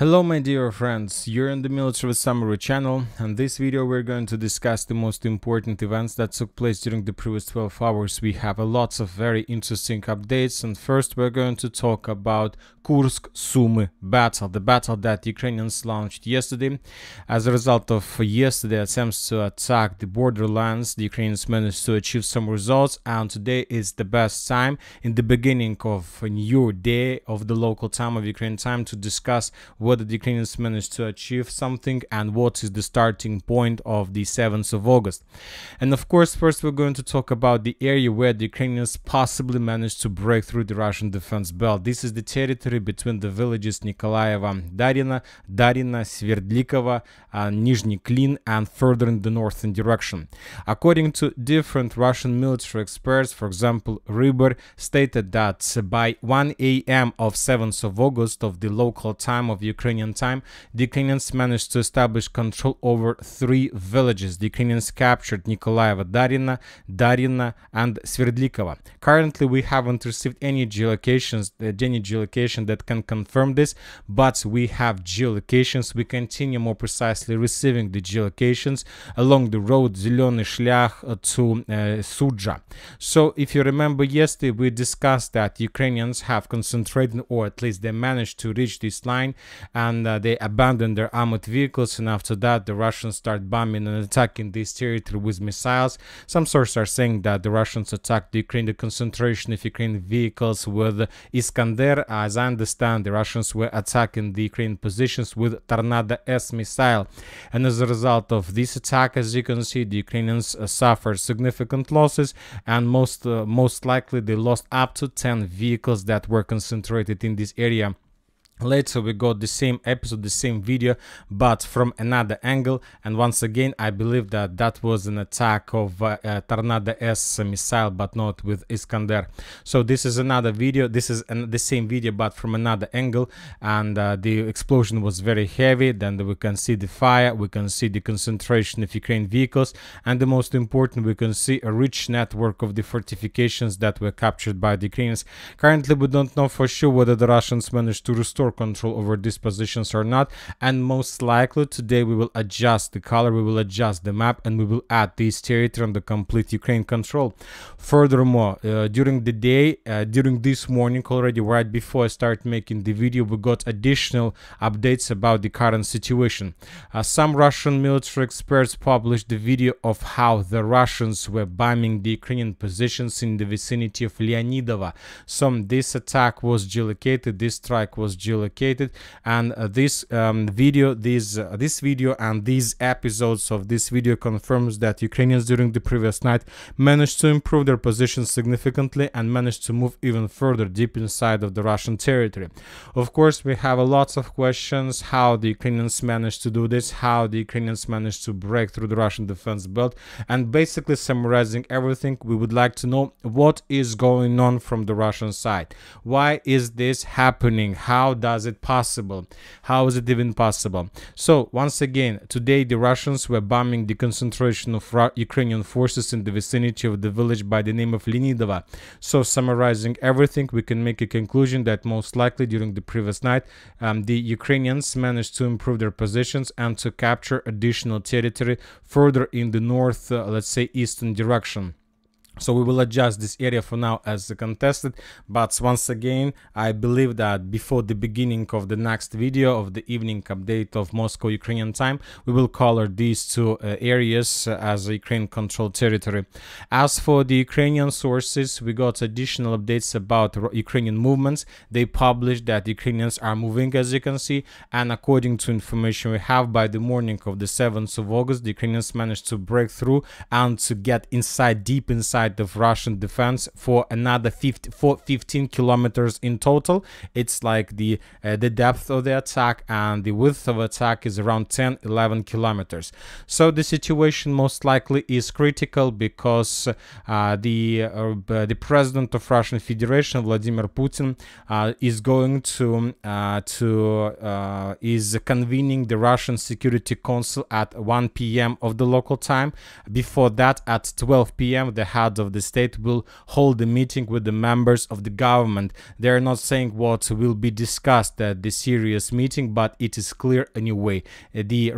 Hello my dear friends, you're on the Military Summary channel. In this video we're going to discuss the most important events that took place during the previous 12 hours. We have lots of very interesting updates, and first we're going to talk about Kursk Sumy battle, the battle that Ukrainians launched yesterday. As a result of yesterday's attempts to attack the borderlands, the Ukrainians managed to achieve some results, and today is the best time in the beginning of a new day of the local time of Ukraine time to discuss whether the Ukrainians managed to achieve something and what is the starting point of the 7th of August. And of course, first we're going to talk about the area where the Ukrainians possibly managed to break through the Russian defense belt. This is the territory between the villages Nikolayevo-Daryino, Sverdlikova, Nizhniklin, and further in the northern direction. According to different Russian military experts, for example, Riber stated that by 1 a.m. of 7th of August of the local time of Ukraine, the Ukrainians managed to establish control over three villages. The Ukrainians captured Nikolayevo-Daryino, Daryino, and Sverdlikova. Currently, we haven't received any geolocation that can confirm this, but we have geolocations. We continue more precisely receiving the geolocations along the road Zeleny Shliach to Sudzha. So, if you remember yesterday, we discussed that Ukrainians have concentrated, or at least they managed to reach this line, and they abandoned their armored vehicles, and after that the Russians start bombing and attacking this territory with missiles. Some sources are saying that the Russians attacked the Ukrainian concentration of Ukrainian vehicles with iskander. As I understand, the Russians were attacking the Ukrainian positions with Tornado s missile, and as a result of this attack, as you can see, the Ukrainians suffered significant losses, and most likely they lost up to 10 vehicles that were concentrated in this area. Later we got the same episode, the same video, but from another angle, and once again I believe that that was an attack of Tornado s missile, but not with Iskander. So this is another video, this is the same video but from another angle, and the explosion was very heavy. Then we can see the fire, we can see the concentration of Ukrainian vehicles, and the most important, we can see a rich network of the fortifications that were captured by the Ukrainians. Currently we don't know for sure whether the Russians managed to restore control over these positions or not, and most likely today we will adjust the color, we will adjust the map, and we will add this territory under complete Ukraine control. Furthermore, during the day, during this morning already, right before I start making the video, we got additional updates about the current situation. Some Russian military experts published the video of how the Russians were bombing the Ukrainian positions in the vicinity of Lyanidova. So this attack was geolocated, this strike was geolocated, and this video and these episodes of this video confirms that Ukrainians during the previous night managed to improve their position significantly and managed to move even further deep inside of the Russian territory. Of course, we have lots of questions how the Ukrainians managed to do this, how the Ukrainians managed to break through the Russian defense belt, and basically summarizing everything, we would like to know what is going on from the Russian side. Why is this happening? How does it possible? How is it even possible? So once again, today the Russians were bombing the concentration of Ukrainian forces in the vicinity of the village by the name of Lyanidova. So summarizing everything, we can make a conclusion that most likely during the previous night, the Ukrainians managed to improve their positions and to capture additional territory further in the north, let's say eastern direction. So we will adjust this area for now as contested, but once again I believe that before the beginning of the next video of the evening update of Moscow Ukrainian time, we will color these two areas as Ukraine controlled territory. As for the Ukrainian sources, we got additional updates about Ukrainian movements. They published that Ukrainians are moving, as you can see, and according to information we have, by the morning of the 7th of August, the Ukrainians managed to break through and to get inside, deep inside of Russian defense for another 15 kilometers in total. It's like the depth of the attack, and the width of attack is around 10-11 kilometers. So the situation most likely is critical because the president of Russian Federation, Vladimir Putin, is going is convening the Russian Security Council at 1 p.m. of the local time. Before that, at 12 p.m. they had of the state will hold a meeting with the members of the government. They are not saying what will be discussed at the serious meeting, but it is clear anyway. The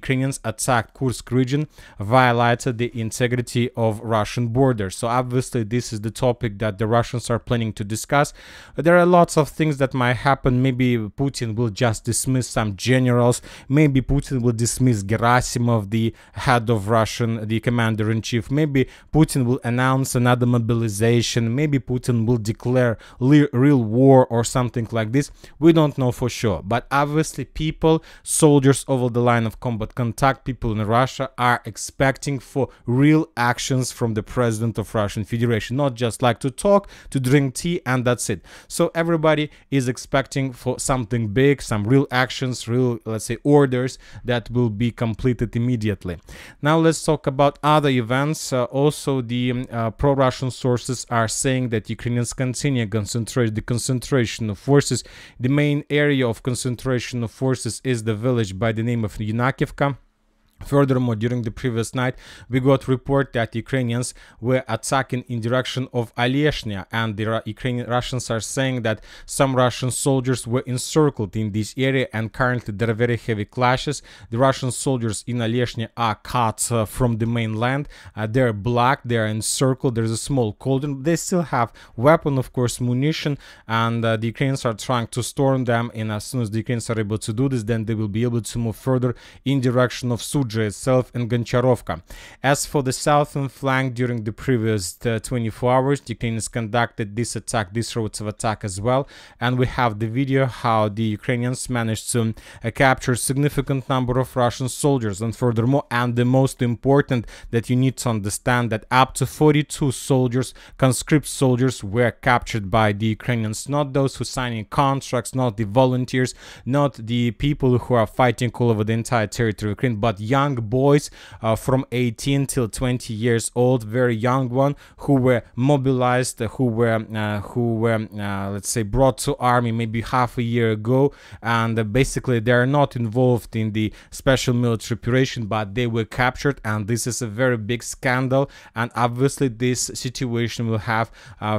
Ukrainians attacked Kursk region, violated the integrity of Russian border. So obviously this is the topic that the Russians are planning to discuss. There are lots of things that might happen. Maybe Putin will just dismiss some generals. Maybe Putin will dismiss Gerasimov, the head of the commander-in-chief. Maybe Putin will announce another mobilization. Maybe Putin will declare real war or something like this. We don't know for sure, but obviously people, soldiers over the line of combat contact, people in Russia are expecting for real actions from the president of Russian Federation, not just like to talk, to drink tea and that's it. So everybody is expecting for something big, some real actions, real, let's say, orders that will be completed immediately. Now let's talk about other events. Also the pro-Russian sources are saying that Ukrainians continue the concentration of forces. The main area of concentration of forces is the village by the name of Yunakivka. Furthermore, during the previous night, we got report that Ukrainians were attacking in direction of Aleshnya, and the Ukrainian Russians are saying that some Russian soldiers were encircled in this area, and currently there are very heavy clashes. The Russian soldiers in Aleshnya are cut from the mainland. They're blocked, they're encircled, there's a small cauldron. They still have weapon, of course, munition, and the Ukrainians are trying to storm them, and as soon as the Ukrainians are able to do this, then they will be able to move further in direction of Sudzha itself and Goncharovka. As for the southern flank, during the previous 24 hours, the Ukrainians conducted this attack, these routes of attack as well, and we have the video how the Ukrainians managed to capture significant number of Russian soldiers. And furthermore, and the most important that you need to understand, that up to 42 soldiers, conscript soldiers, were captured by the Ukrainians, not those who signing contracts, not the volunteers, not the people who are fighting all over the entire territory of Ukraine, but young boys from 18 till 20 years old, very young one, who were mobilized, who were let's say brought to army maybe half a year ago, and basically they are not involved in the special military operation, but they were captured, and this is a very big scandal, and obviously this situation will have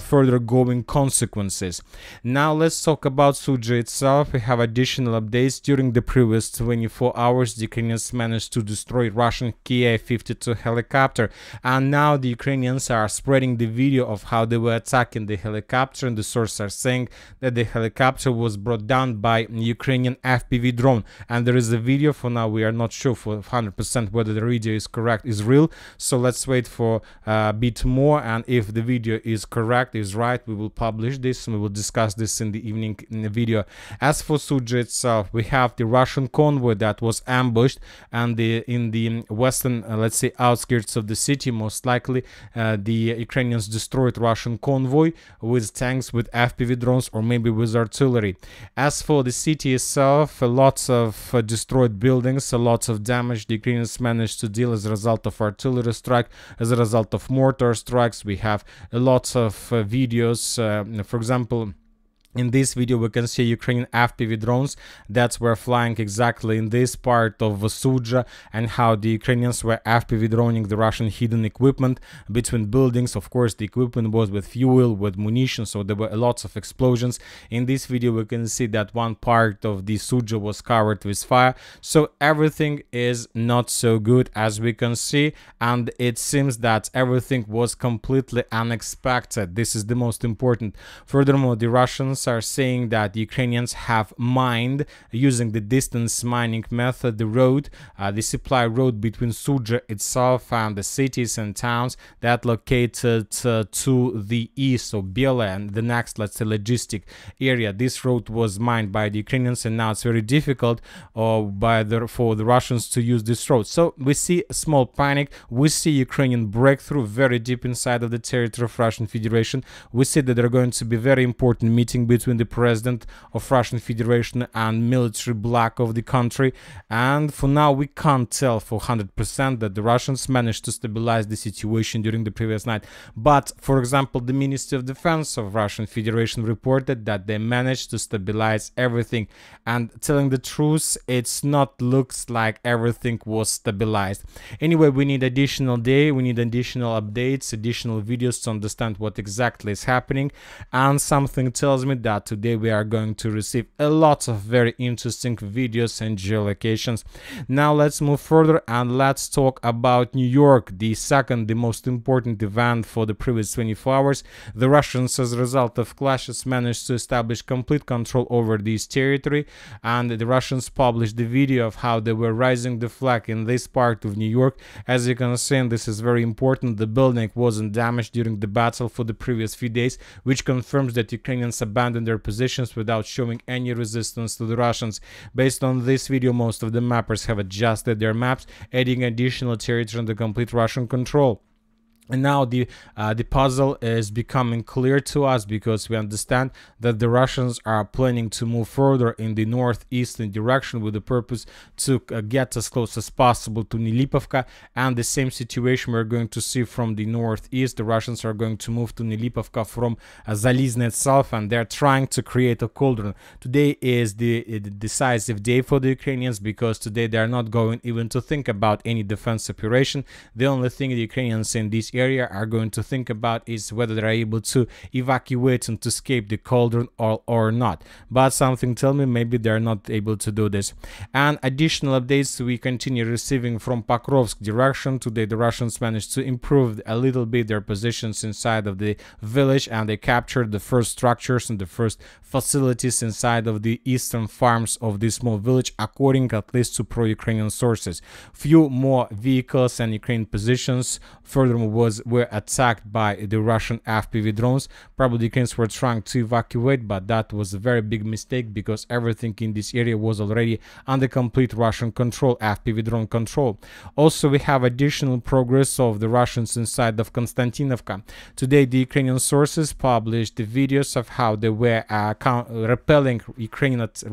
further going consequences. Now let's talk about Sudzha itself. We have additional updates. During the previous 24 hours, the Ukrainians managed to destroy Russian Ka-52 helicopter, and now the Ukrainians are spreading the video of how they were attacking the helicopter, and the sources are saying that the helicopter was brought down by Ukrainian FPV drone, and there is a video. For now we are not sure for 100% whether the video is correct, is real, so let's wait for a bit more, and if the video is correct, is right, we will publish this and we will discuss this in the evening in the video. As for Sudzha itself, we have the Russian convoy that was ambushed, and in the western, let's say, outskirts of the city, most likely the Ukrainians destroyed Russian convoy with tanks, with FPV drones, or maybe with artillery. As for the city itself, lots of destroyed buildings, lots of damage the Ukrainians managed to deal as a result of artillery strike, as a result of mortar strikes. We have lots of videos, for example. In this video we can see Ukrainian FPV drones that were flying exactly in this part of Sudzha, and how the Ukrainians were FPV droning the Russian hidden equipment between buildings. Of course, the equipment was with fuel, with munition, so there were lots of explosions. In this video we can see that one part of the Sudzha was covered with fire, so everything is not so good as we can see, and it seems that everything was completely unexpected. This is the most important. Furthermore, the Russians are saying that the Ukrainians have mined, using the distance mining method, the road, the supply road between Sudzha itself and the cities and towns that located to the east of Bila and the next, let's say, logistic area. This road was mined by the Ukrainians, and now it's very difficult for the Russians to use this road. So we see a small panic, we see Ukrainian breakthrough very deep inside of the territory of Russian Federation. We see that there are going to be very important meeting between the president of Russian Federation and military bloc of the country, and for now we can't tell for 100% that the Russians managed to stabilize the situation during the previous night. But, for example, the Ministry of Defense of Russian Federation reported that they managed to stabilize everything, and telling the truth, it's not looks like everything was stabilized. Anyway, we need additional day, we need additional updates, additional videos to understand what exactly is happening, and something tells me that today we are going to receive a lot of very interesting videos and geolocations. Now let's move further and let's talk about New York, the second, the most important event for the previous 24 hours. The Russians, as a result of clashes, managed to establish complete control over this territory, and the Russians published the video of how they were raising the flag in this part of New York. As you can see, and this is very important, the building wasn't damaged during the battle for the previous few days, which confirms that Ukrainians abandoned their positions without showing any resistance to the Russians. Based on this video, most of the mappers have adjusted their maps, adding additional territory under complete Russian control. And now the puzzle is becoming clear to us, because we understand that the Russians are planning to move further in the northeastern direction with the purpose to get as close as possible to Nilipovka, and the same situation we're going to see from the northeast. The Russians are going to move to Nilipovka from Zalizhne itself, and they're trying to create a cauldron. Today is the decisive day for the Ukrainians, because today they're not going even to think about any defense operation. The only thing the Ukrainians in this area are going to think about is whether they're able to evacuate and to escape the cauldron or not. But something tell me maybe they're not able to do this. And additional updates we continue receiving from Pakrovsk direction. Today the Russians managed to improve a little bit their positions inside of the village, and they captured the first structures and the first facilities inside of the eastern farms of this small village, according at least to pro-Ukrainian sources. Few more vehicles and Ukrainian positions furthermore were attacked by the Russian FPV drones. Probably the Ukrainians were trying to evacuate, but that was a very big mistake, because everything in this area was already under complete Russian control, FPV drone control. Also, we have additional progress of the Russians inside of Konstantinovka. Today, the Ukrainian sources published the videos of how they were repelling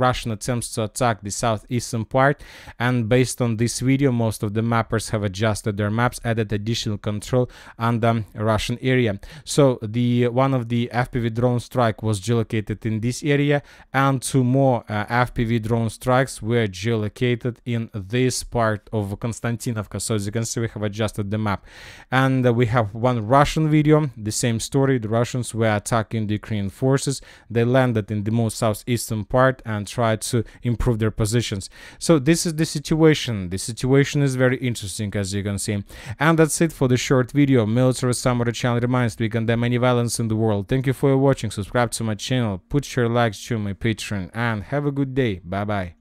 Russian attempts to attack the southeastern part, and based on this video, most of the mappers have adjusted their maps, added additional control and Russian area. So the one of the FPV drone strike was geolocated in this area, and two more FPV drone strikes were geolocated in this part of Konstantinovka. So as you can see, we have adjusted the map, and we have one Russian video, the same story. The Russians were attacking the Ukrainian forces. They landed in the most southeastern part and tried to improve their positions. So this is the situation. The situation is very interesting, as you can see. And that's it for the short video. Military Summary channel reminds we condemn any violence in the world. Thank you for watching. Subscribe to my channel, put your likes to my Patreon, and have a good day. Bye bye.